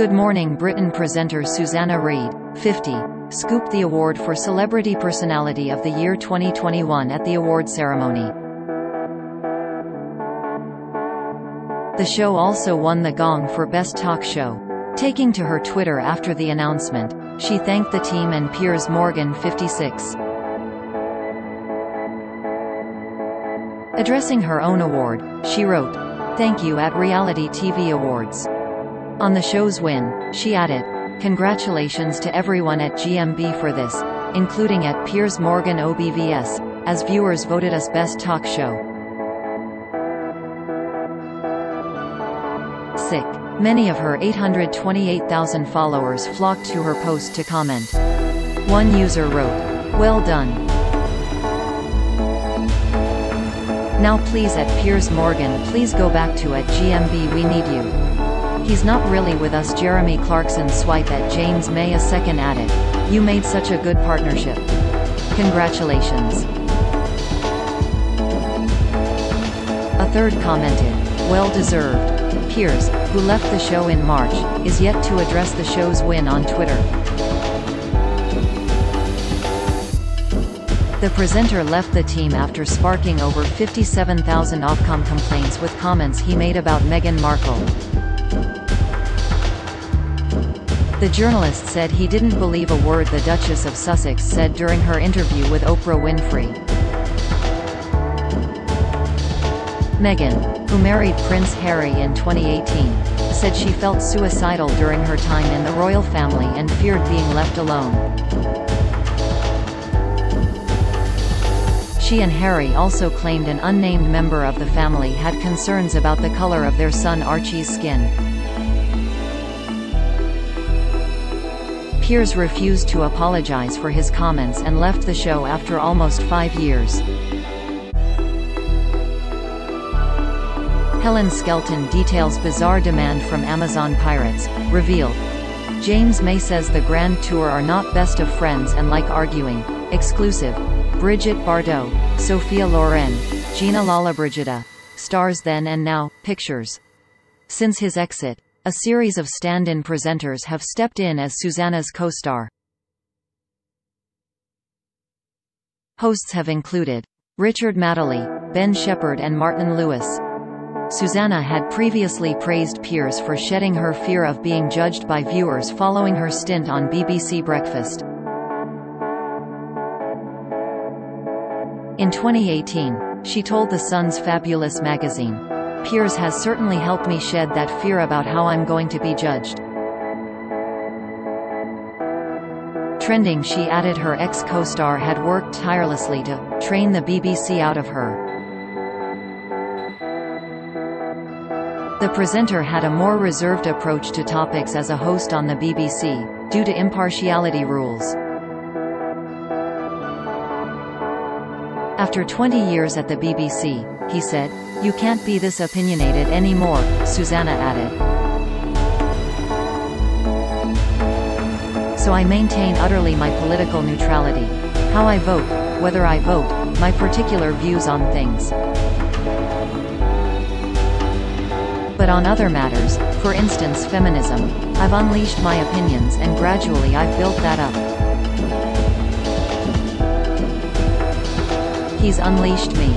Good Morning Britain presenter Susanna Reid, 50, scooped the award for Celebrity Personality of the Year 2021 at the award ceremony. The show also won the Gong for Best Talk Show. Taking to her Twitter after the announcement, she thanked the team and Piers Morgan, 56. Addressing her own award, she wrote, "Thank you at Reality TV Awards." On the show's win, she added, "Congratulations to everyone at GMB for this, including at Piers Morgan OBVS, as viewers voted us Best Talk Show." Sick. Many of her 828,000 followers flocked to her post to comment. One user wrote, "Well done. Now please at Piers Morgan, please go back to at GMB, we need you. He's not really with us." Jeremy Clarkson swipe at James May, a second added, "You made such a good partnership. Congratulations." A third commented, "Well deserved. Piers, who left the show in March, is yet to address the show's win on Twitter." The presenter left the team after sparking over 57,000 Ofcom complaints with comments he made about Meghan Markle. The journalist said he didn't believe a word the Duchess of Sussex said during her interview with Oprah Winfrey. Meghan, who married Prince Harry in 2018, said she felt suicidal during her time in the royal family and feared being left alone. She and Harry also claimed an unnamed member of the family had concerns about the color of their son Archie's skin. Piers refused to apologize for his comments and left the show after almost 5 years. Helen Skelton details bizarre demand from Amazon pirates, revealed. James May says the Grand Tour are not best of friends and like arguing, exclusive. Bridgette Bardot, Sophia Loren, Gina Lollobrigida, stars Then and Now, Pictures. Since his exit, a series of stand-in presenters have stepped in as Susanna's co-star. Hosts have included Richard Madeley, Ben Shepherd and Martin Lewis. Susanna had previously praised Piers for shedding her fear of being judged by viewers following her stint on BBC Breakfast. In 2018, she told The Sun's Fabulous magazine, "Piers has certainly helped me shed that fear about how I'm going to be judged." Trending, she added her ex-co-star had worked tirelessly to train the BBC out of her. The presenter had a more reserved approach to topics as a host on the BBC, due to impartiality rules. After 20 years at the BBC, he said, "You can't be this opinionated anymore," Susanna added. "So I maintain utterly my political neutrality. How I vote, whether I vote, my particular views on things. But on other matters, for instance feminism, I've unleashed my opinions and gradually I've built that up. He's unleashed me."